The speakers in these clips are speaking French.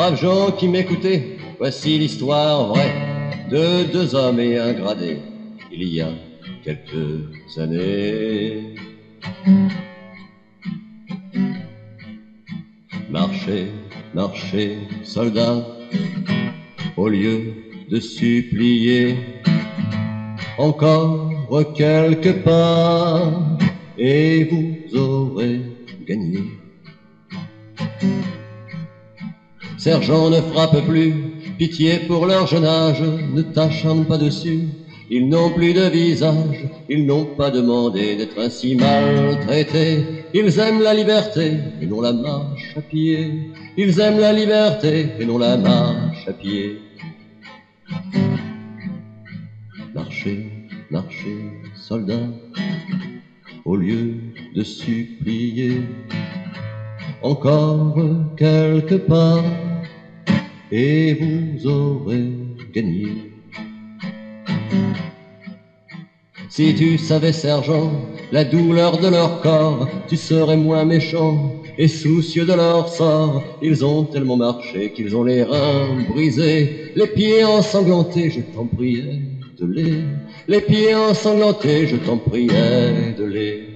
braves gens qui m'écoutaient, voici l'histoire vraie de deux hommes et un gradé, il y a quelques années. Marchez, marchez, soldats, au lieu de supplier, encore quelques pas, et vous aurez gagné. Sergents, ne frappe plus, pitié pour leur jeune âge, ne t'acharne pas dessus, ils n'ont plus de visage, ils n'ont pas demandé d'être ainsi maltraités, ils aiment la liberté et non la marche à pied, ils aiment la liberté et non la marche à pied. Marchez, marchez, soldats, au lieu de supplier, encore quelques pas, et vous aurez gagné. Si tu savais, sergent, la douleur de leur corps, tu serais moins méchant et soucieux de leur sort. Ils ont tellement marché qu'ils ont les reins brisés, les pieds ensanglantés, je t'en priais de les pieds ensanglantés, je t'en priais de les.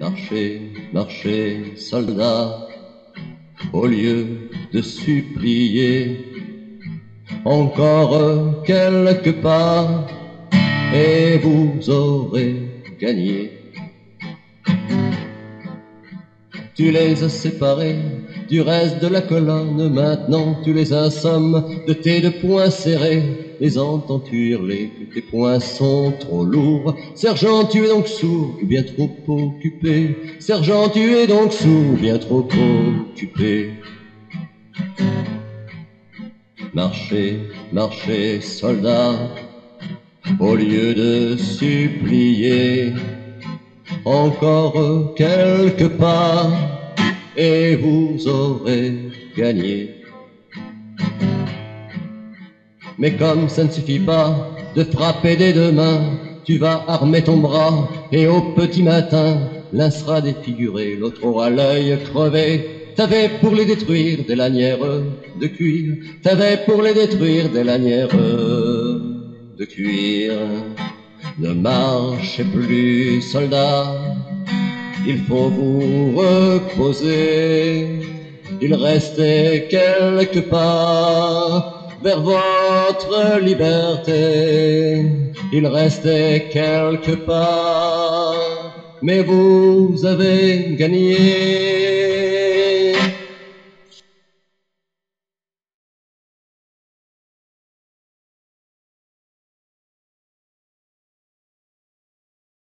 Marchez, marchez, soldats, au lieu de supplier, encore quelques pas, et vous aurez gagné. Tu les as séparés du reste de la colonne, maintenant tu les assommes de tes deux poings serrés, les entends-tu hurler que tes poings sont trop lourds? Sergent, tu es donc sourd, bien trop occupé. Sergent, tu es donc sourd, bien trop occupé. Marchez, marchez, soldats, au lieu de supplier, encore quelques pas, et vous aurez gagné. Mais comme ça ne suffit pas de frapper des deux mains, tu vas armer ton bras, et au petit matin, l'un sera défiguré, l'autre aura l'œil crevé. T'avais pour les détruire des lanières de cuir, t'avais pour les détruire des lanières de cuir. Ne marchez plus, soldats, il faut vous reposer, il restait quelques pas vers votre liberté, il restait quelques pas, mais vous avez gagné.